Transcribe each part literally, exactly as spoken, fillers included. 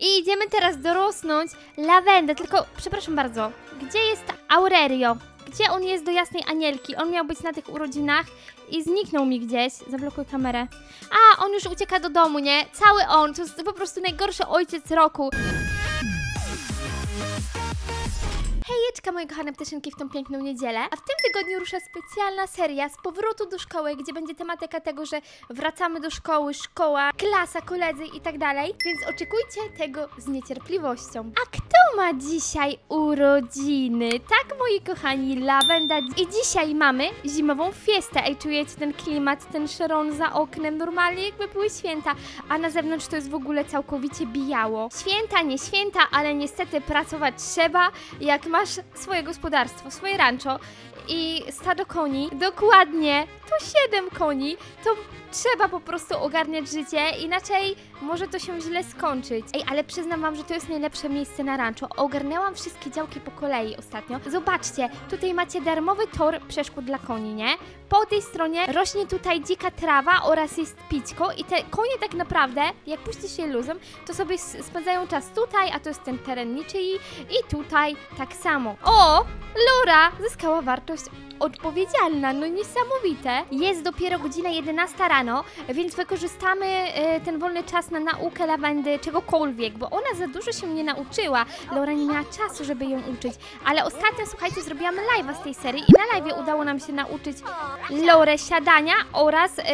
I idziemy teraz dorosnąć Lawendę, tylko przepraszam bardzo, gdzie jest Aurelio? Gdzie on jest do Jasnej Anielki? On miał być na tych urodzinach i zniknął mi gdzieś. Zablokuj kamerę. A, on już ucieka do domu, nie? Cały on, to jest po prostu najgorszy ojciec roku. Hejeczka moje kochane ptaszynki w tą piękną niedzielę, a w tym tygodniu rusza specjalna seria z powrotu do szkoły, gdzie będzie tematyka tego, że wracamy do szkoły, szkoła, klasa, koledzy i tak dalej, więc oczekujcie tego z niecierpliwością. A kto ma dzisiaj urodziny? Tak moi kochani, Lawenda i dzisiaj mamy zimową fiestę. Ej, czujecie ten klimat, ten szaron za oknem, normalnie jakby były święta, a na zewnątrz to jest w ogóle całkowicie bijało. Święta, nie święta, ale niestety pracować trzeba, jak ma Masz swoje gospodarstwo, swoje rancho i stado koni, dokładnie to siedem koni, to trzeba po prostu ogarniać życie, inaczej może to się źle skończyć. Ej, ale przyznam wam, że to jest najlepsze miejsce na rancho. Ogarnęłam wszystkie działki po kolei ostatnio. Zobaczcie, tutaj macie darmowy tor przeszkód dla koni, nie? Po tej stronie rośnie tutaj dzika trawa oraz jest pićko i te konie tak naprawdę, jak puści się luzem, to sobie spędzają czas tutaj, a to jest ten teren niczyj i tutaj tak samo. O! Lora zyskała wartość odpowiedzialna, no niesamowite. Jest dopiero godzina jedenasta rano, więc wykorzystamy e, ten wolny czas na naukę Lawendy, czegokolwiek, bo ona za dużo się nie nauczyła. Laura nie miała czasu, żeby ją uczyć, ale ostatnio, słuchajcie, zrobiłam live'a z tej serii i na live'ie udało nam się nauczyć Lorę siadania oraz e,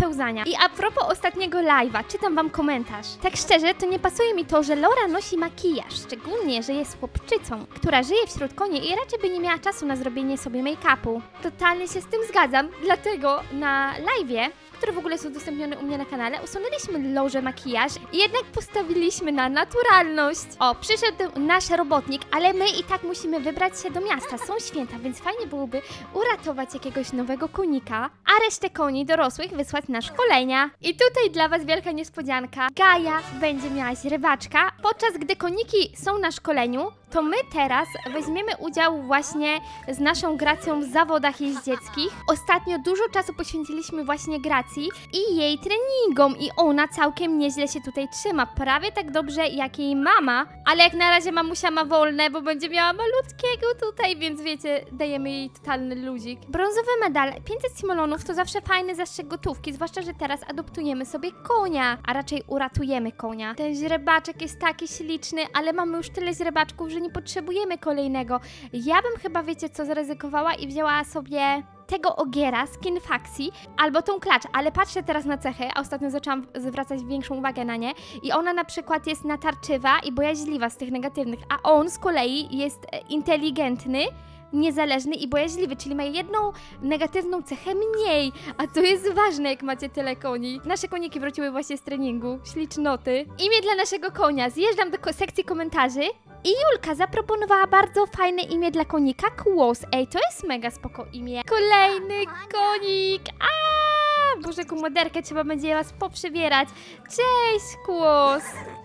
pełzania. I a propos ostatniego live'a, czytam wam komentarz. Tak szczerze, to nie pasuje mi to, że Lora nosi makijaż, szczególnie, że jest chłopczycą, która żyje wśród koni i raczej by nie miała czasu na zrobienie sobie make-upu. Totalnie się z tym zgadzam, dlatego na live'ie, które w ogóle są udostępnione u mnie na kanale, usunęliśmy Lorze makijaż i jednak postawiliśmy na naturalność. O, przyszedł nasz robotnik, ale my i tak musimy wybrać się do miasta, są święta, więc fajnie byłoby uratować jakiegoś nowego konika, a resztę koni dorosłych wysłać na szkolenia. I tutaj dla was wielka niespodzianka, Gaja będzie miała rybaczka, podczas gdy koniki są na szkoleniu, to my teraz weźmiemy udział właśnie z naszą Gracją w zawodach jeździeckich. Ostatnio dużo czasu poświęciliśmy właśnie Gracji i jej treningom i ona całkiem nieźle się tutaj trzyma, prawie tak dobrze jak jej mama, ale jak na razie mamusia ma wolne, bo będzie miała malutkiego tutaj, więc wiecie, dajemy jej totalny luzik. Brązowy medal, pięćset simolonów to zawsze fajny zastrzyk gotówki, zwłaszcza, że teraz adoptujemy sobie konia, a raczej uratujemy konia. Ten źrebaczek jest taki śliczny, ale mamy już tyle źrebaczków, że nie potrzebujemy kolejnego. Ja bym chyba, wiecie co, zaryzykowała i wzięła sobie tego ogiera, Skinfaxi, albo tą klacz, ale patrzę teraz na cechy, a ostatnio zaczęłam zwracać większą uwagę na nie i ona na przykład jest natarczywa i bojaźliwa z tych negatywnych, a on z kolei jest inteligentny, niezależny i bojaźliwy, czyli ma jedną negatywną cechę mniej, a to jest ważne, jak macie tyle koni. Nasze koniki wróciły właśnie z treningu, ślicznoty. Imię dla naszego konia, zjeżdżam do sekcji komentarzy. I Julka zaproponowała bardzo fajne imię dla konika, Kłos. Ej, to jest mega spoko imię. Kolejny konik. A, Boże, komoderkę trzeba będzie was poprzewierać. Cześć, Kłos.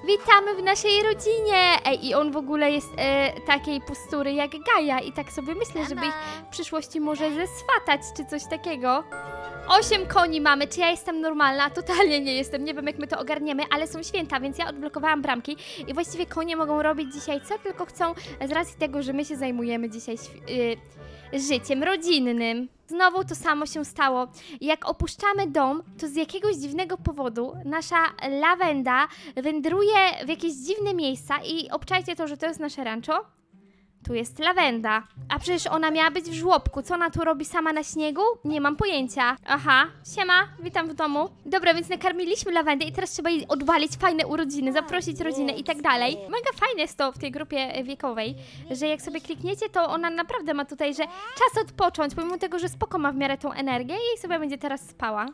Witamy w naszej rodzinie. Ej, i on w ogóle jest e, takiej postury jak Gaja. I tak sobie myślę, żeby ich w przyszłości może zeswatać, czy coś takiego. Osiem koni mamy, czy ja jestem normalna? Totalnie nie jestem, nie wiem jak my to ogarniemy, ale są święta, więc ja odblokowałam bramki i właściwie konie mogą robić dzisiaj co tylko chcą, z racji tego, że my się zajmujemy dzisiaj yy, życiem rodzinnym. Znowu to samo się stało. Jak opuszczamy dom, to z jakiegoś dziwnego powodu nasza Lawenda wędruje w jakieś dziwne miejsca i obczajcie to, że to jest nasze rancho. Tu jest Lawenda. A przecież ona miała być w żłobku. Co ona tu robi sama na śniegu? Nie mam pojęcia. Aha, siema, witam w domu. Dobra, więc nakarmiliśmy Lawendę i teraz trzeba jej odwalić fajne urodziny, zaprosić rodzinę i tak dalej. Mega fajne jest to w tej grupie wiekowej, że jak sobie klikniecie, to ona naprawdę ma tutaj, że czas odpocząć, pomimo tego, że spoko ma w miarę tą energię i sobie będzie teraz spała.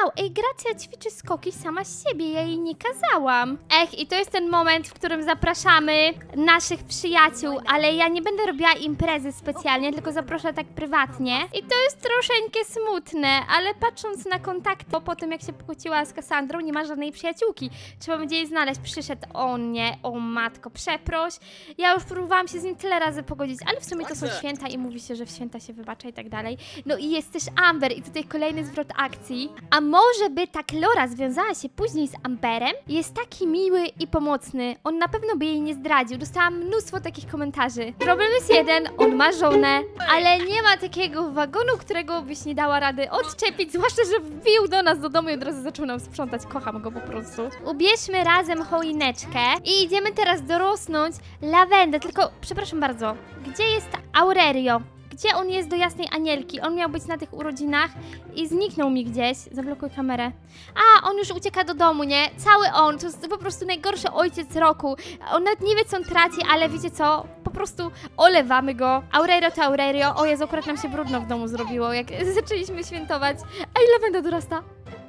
Wow, ej, Gracja ćwiczy skoki sama z siebie, ja jej nie kazałam. Ech, i to jest ten moment, w którym zapraszamy naszych przyjaciół, ale ja nie Nie będę robiła imprezy specjalnie, tylko zaproszę tak prywatnie. I to jest troszeczkę smutne, ale patrząc na kontakty, bo po tym jak się pokłóciła z Kasandrą, nie ma żadnej przyjaciółki. Trzeba będzie jej znaleźć. Przyszedł on, nie, o matko, przeproś. Ja już próbowałam się z nim tyle razy pogodzić, ale w sumie to są święta i mówi się, że w święta się wybacza i tak dalej. No i jest też Amber i tutaj kolejny zwrot akcji. A może by tak Lora związała się później z Amberem? Jest taki miły i pomocny. On na pewno by jej nie zdradził. Dostałam mnóstwo takich komentarzy. Problem jest jeden, on ma żonę, ale nie ma takiego wagonu, którego byś nie dała rady odczepić, zwłaszcza, że wbił do nas do domu i od razu zaczął nam sprzątać. Kocham go po prostu. Ubierzmy razem choineczkę i idziemy teraz dorosnąć Lawendę. Tylko, przepraszam bardzo, gdzie jest Aurelio? Gdzie on jest do Jasnej Anielki? On miał być na tych urodzinach i zniknął mi gdzieś. Zablokuj kamerę. A, on już ucieka do domu, nie? Cały on. To jest po prostu najgorszy ojciec roku. On nawet nie wie, co on traci, ale wiecie co? Po prostu olewamy go. Aurelio to Aurelio. O Jezu, akurat nam się brudno w domu zrobiło, jak zaczęliśmy świętować. Ej, Lawenda dorasta.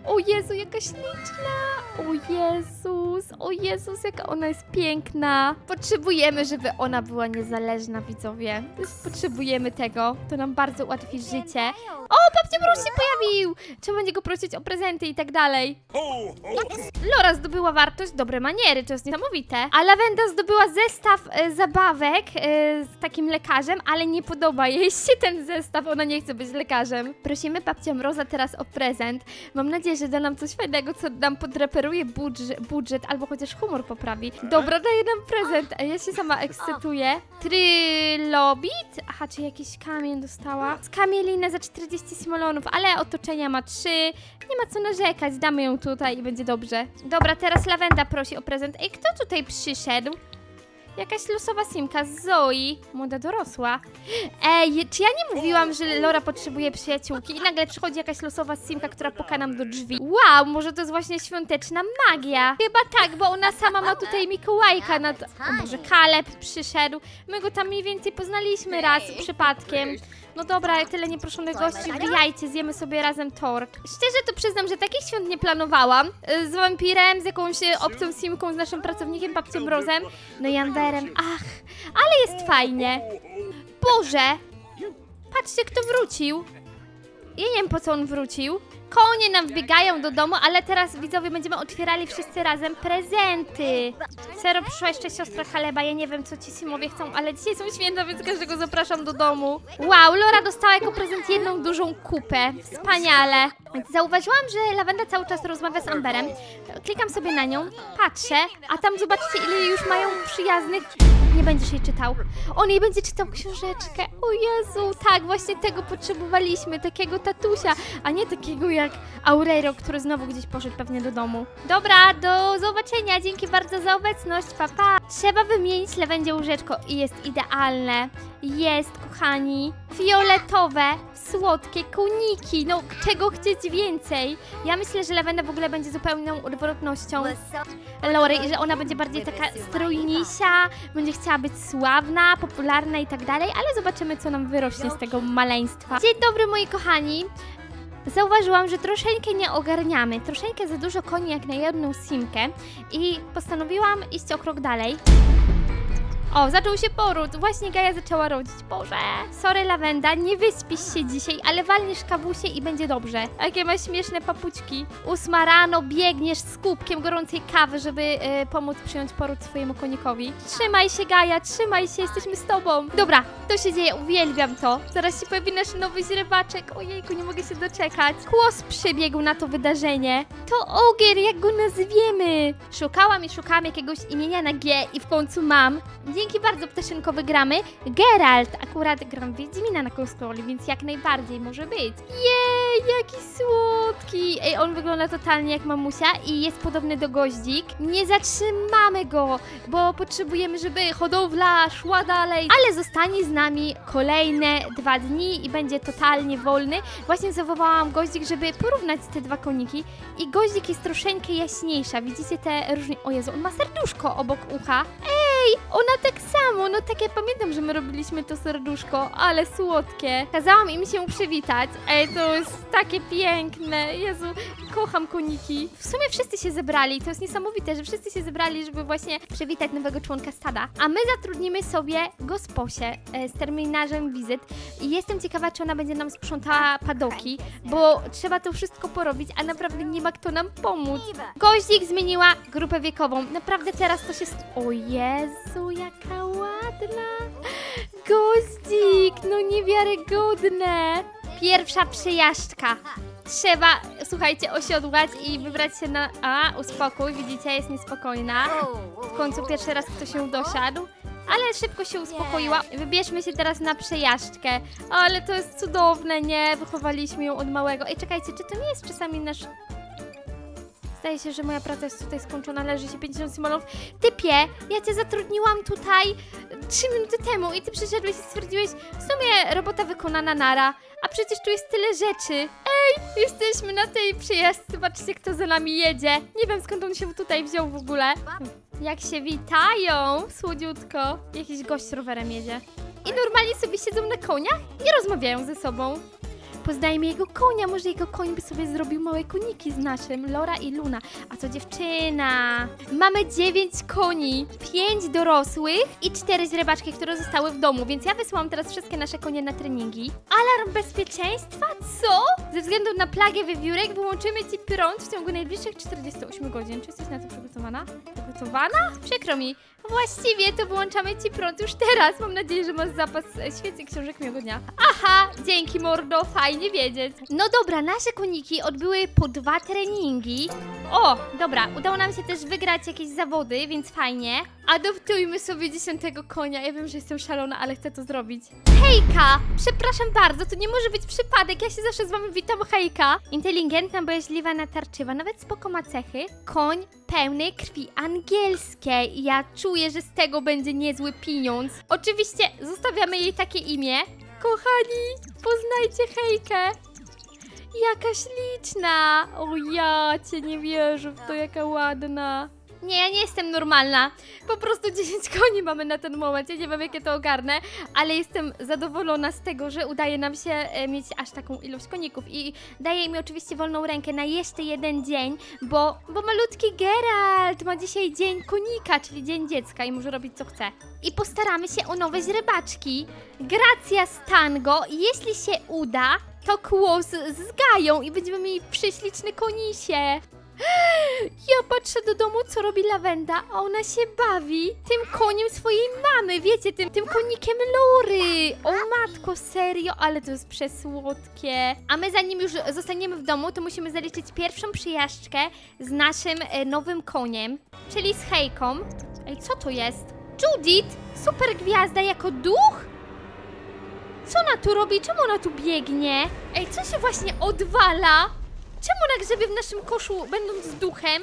O Jezu, jaka śliczna. O Jezus, o Jezus, jaka ona jest piękna. Potrzebujemy, żeby ona była niezależna, widzowie. Potrzebujemy tego, to nam bardzo ułatwi życie. O, babcia Mróz się pojawił! Trzeba będzie go prosić o prezenty i tak dalej. Lora zdobyła wartość, dobre maniery, to jest niesamowite. A Lawenda zdobyła zestaw e, zabawek e, z takim lekarzem, ale nie podoba jej się ten zestaw, ona nie chce być lekarzem. Prosimy babcia Mroza teraz o prezent. Mam nadzieję, że da nam coś fajnego, co nam podreperuje budżet, budżet albo chociaż humor poprawi. Dobra, daje nam prezent. Ja się sama ekscytuję. Trylobit? Aha, czy jakiś kamień dostała? Z kamielinę za czterdzieści smolonów, ale otoczenia ma trzy. Nie ma co narzekać, damy ją tutaj i będzie dobrze. Dobra, teraz Lawenda prosi o prezent. Ej, kto tutaj przyszedł? Jakaś losowa simka z Zoe. Młoda dorosła. Ej, czy ja nie mówiłam, że Lora potrzebuje przyjaciółki? I nagle przychodzi jakaś losowa simka, która puka nam do drzwi. Wow, może to jest właśnie świąteczna magia. Chyba tak, bo ona sama ma tutaj Mikołajka nad... O Boże, Kaleb przyszedł. My go tam mniej więcej poznaliśmy raz przypadkiem. No dobra, tyle nieproszonych gości, wbijajcie, zjemy sobie razem tort. Szczerze to przyznam, że takich świąt nie planowałam. Z wampirem, z jakąś obcą simką, z naszym pracownikiem, babcią Mrozem. No i Amberem, ach, ale jest fajnie. Boże, patrzcie kto wrócił. Ja nie wiem po co on wrócił. Konie nam wbiegają do domu, ale teraz widzowie będziemy otwierali wszyscy razem prezenty. Sero, przyszła jeszcze siostra Kaleba, ja nie wiem co ci Simowie chcą, ale dzisiaj są święta, więc każdego zapraszam do domu. Wow, Lora dostała jako prezent jedną dużą kupę, wspaniale. Zauważyłam, że Lawenda cały czas rozmawia z Amberem, klikam sobie na nią, patrzę, a tam zobaczcie ile już mają przyjaznych... Nie będziesz jej czytał. On jej będzie czytał książeczkę. O Jezu, tak, właśnie tego potrzebowaliśmy. Takiego tatusia, a nie takiego jak Aurelio, który znowu gdzieś poszedł pewnie do domu. Dobra, do zobaczenia. Dzięki bardzo za obecność. Pa, pa. Trzeba wymienić Lawendzie łóżeczko i jest idealne. Jest, kochani. Fioletowe, słodkie koniki. No, czego chcieć więcej? Ja myślę, że Lawenda w ogóle będzie zupełną odwrotnością Lory i że ona będzie bardziej taka strojnisia, będzie chciała być sławna, popularna i tak dalej, ale zobaczymy, co nam wyrośnie z tego maleństwa. Dzień dobry, moi kochani. Zauważyłam, że troszeczkę nie ogarniamy, troszeczkę za dużo koni jak na jedną simkę i postanowiłam iść o krok dalej. O, zaczął się poród. Właśnie Gaja zaczęła rodzić. Boże. Sorry, Lawenda, nie wyspisz się dzisiaj, ale walniesz kawusie i będzie dobrze. Jakie masz śmieszne papuczki. Ósma rano biegniesz z kubkiem gorącej kawy, żeby y, pomóc przyjąć poród swojemu konikowi. Trzymaj się, Gaja, trzymaj się, jesteśmy z tobą. Dobra, to się dzieje, uwielbiam to. Zaraz się pojawi nasz nowy źrebaczek. Ojejku, nie mogę się doczekać. Kłos przybiegł na to wydarzenie. To ogier, jak go nazwiemy. Szukałam i szukałam jakiegoś imienia na G i w końcu mam. Dzięki bardzo, ptaszynko, wygramy. Geralt, akurat gram Wiedźmina na konsoli, więc jak najbardziej może być. Jej, jaki słodki. Ej, on wygląda totalnie jak mamusia i jest podobny do Goździk. Nie zatrzymamy go, bo potrzebujemy, żeby hodowla szła dalej. Ale zostanie z nami kolejne dwa dni i będzie totalnie wolny. Właśnie zawołałam Goździk, żeby porównać te dwa koniki. I Goździk jest troszeczkę jaśniejsza. Widzicie te różnice? O Jezu, on ma serduszko obok ucha. Ej, ona tak samo, no tak ja pamiętam, że my robiliśmy to serduszko, ale słodkie. Kazałam im się przywitać. Ej, to jest takie piękne. Jezu, kocham koniki. W sumie wszyscy się zebrali, to jest niesamowite, że wszyscy się zebrali, żeby właśnie przywitać nowego członka stada. A my zatrudnimy sobie gosposię e, z terminarzem wizyt i jestem ciekawa, czy ona będzie nam sprzątała padoki, bo trzeba to wszystko porobić, a naprawdę nie ma kto nam pomóc. Goździk zmieniła grupę wiekową. Naprawdę teraz to się... O Jezu, jaka ładna! Goździk, no niewiarygodne! Pierwsza przejażdżka. trzeba, słuchajcie, osiodłać i wybrać się na... A, uspokój, widzicie, jest niespokojna. W końcu pierwszy raz ktoś się dosiadł. Ale szybko się uspokoiła. Wybierzmy się teraz na przejażdżkę. Ale to jest cudowne, nie? Wychowaliśmy ją od małego. Ej, czekajcie, czy to nie jest czasami nasz... Zdaje się, że moja praca jest tutaj skończona, leży się pięćdziesiąt symbolów. Typie, ja cię zatrudniłam tutaj trzy minuty temu i ty przyszedłeś i stwierdziłeś, w sumie robota wykonana, nara. A przecież tu jest tyle rzeczy. Ej, jesteśmy na tej przejażdżce, zobaczcie kto za nami jedzie. Nie wiem skąd on się tutaj wziął w ogóle. Jak się witają, słodziutko. Jakiś gość rowerem jedzie. I normalnie sobie siedzą na koniach i rozmawiają ze sobą. Poznajmy jego konia, może jego koń by sobie zrobił małe koniki z naszym, Lora i Luna. A co dziewczyna? Mamy dziewięć koni, pięć dorosłych i cztery źrebaczki, które zostały w domu, więc ja wysłałam teraz wszystkie nasze konie na treningi. Alarm bezpieczeństwa? Co? Ze względu na plagę wiewiórek wyłączymy ci prąd w ciągu najbliższych czterdziestu ośmiu godzin. Czy jesteś na to przygotowana? Przygotowana? Przykro mi. Właściwie to wyłączamy ci prąd już teraz. Mam nadzieję, że masz zapas świec i książek miłego dnia. Aha, dzięki mordo, fajnie wiedzieć. No dobra, nasze koniki odbyły po dwa treningi. O, dobra, udało nam się też wygrać jakieś zawody, więc fajnie. Adoptujmy sobie dziesiątego konia. Ja wiem, że jestem szalona, ale chcę to zrobić. Hejka! Przepraszam bardzo, to nie może być przypadek. Ja się zawsze z wami witam, Hejka. Inteligentna, bojaźliwa, natarczywa, nawet spoko ma cechy. Koń pełny krwi angielskiej. Ja czuję, że z tego będzie niezły pieniądz. Oczywiście zostawiamy jej takie imię. Kochani, poznajcie Hejkę. Jaka śliczna. O ja cię nie wierzę w to, jaka ładna. Nie, ja nie jestem normalna. Po prostu dziesięć koni mamy na ten moment. Ja nie wiem, jakie to ogarnę, ale jestem zadowolona z tego, że udaje nam się mieć aż taką ilość koników. I daję mi oczywiście wolną rękę na jeszcze jeden dzień, bo, bo malutki Geralt ma dzisiaj dzień konika, czyli dzień dziecka i może robić co chce. I postaramy się o nowe źrebaczki. Gracja z tango. Jeśli się uda, to Kłos z Gają i będziemy mieli prześliczny konisie. Ja patrzę do domu, co robi Lawenda, a ona się bawi tym koniem swojej mamy, wiecie, tym, tym konikiem Lory. O matko, serio, ale to jest przesłodkie. A my zanim już zostaniemy w domu, to musimy zaliczyć pierwszą przyjażdżkę z naszym e, nowym koniem, czyli z Hejką. Ej, co to jest? Judith? Super gwiazda jako duch? Co ona tu robi? Czemu ona tu biegnie? Ej, co się właśnie odwala? Czemu ona grzebie w naszym koszu, będąc z duchem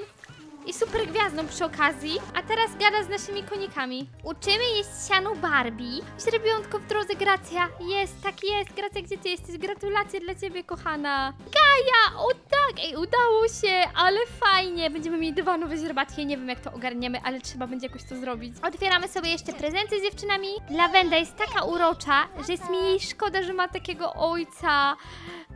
i super gwiazdą przy okazji? A teraz gada z naszymi konikami. Uczymy jeść siano Barbie. Źrebiątko w drodze, Gracja. Jest, tak jest. Gracja, gdzie ty jesteś? Gratulacje dla ciebie, kochana. Gaja, o tak. Ej, udało się, ale fajnie. Będziemy mieli dwa nowe źrebatki. Nie wiem, jak to ogarniemy, ale trzeba będzie jakoś to zrobić. Otwieramy sobie jeszcze prezenty z dziewczynami. Lawenda jest taka urocza, że jest mi jej szkoda, że ma takiego ojca.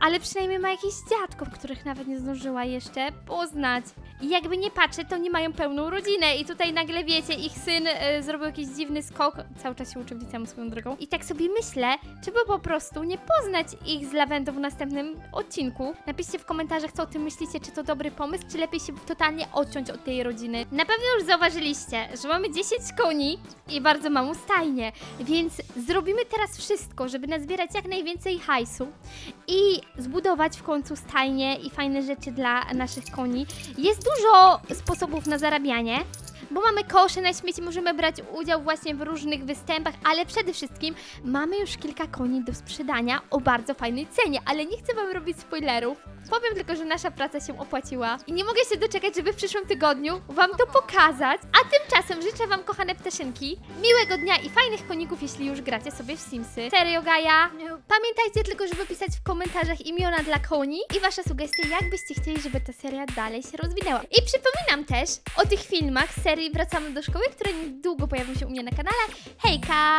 Ale przynajmniej ma jakichś dziadków, których nawet nie zdążyła jeszcze poznać. I jakby nie patrzę, to nie mają pełną rodzinę. I tutaj nagle, wiecie, ich syn y, zrobił jakiś dziwny skok. Cały czas się uczy w liceum swoją drogą. I tak sobie myślę, czy by po prostu nie poznać ich z Lawendą w następnym odcinku. Napiszcie w komentarzach, co o tym myślicie, czy to dobry pomysł, czy lepiej się totalnie odciąć od tej rodziny. Na pewno już zauważyliście, że mamy dziesięć koni i bardzo małą stajnię. Więc zrobimy teraz wszystko, żeby nazbierać jak najwięcej hajsu i zbudować w końcu stajnie i fajne rzeczy dla naszych koni. Jest dużo sposobów na zarabianie, bo mamy kosze na śmieci, możemy brać udział właśnie w różnych występach, ale przede wszystkim mamy już kilka koni do sprzedania o bardzo fajnej cenie, ale nie chcę wam robić spoilerów. Powiem tylko, że nasza praca się opłaciła i nie mogę się doczekać, żeby w przyszłym tygodniu wam to pokazać, a tymczasem życzę wam, kochane ptaszynki, miłego dnia i fajnych koników, jeśli już gracie sobie w Simsy. Serio, Gaja? Pamiętajcie tylko, żeby pisać w komentarzach imiona dla koni i wasze sugestie, jak byście chcieli, żeby ta seria dalej się rozwinęła. I przypominam też o tych filmach serii Wracamy do szkoły, które niedługo pojawią się u mnie na kanale. Hejka!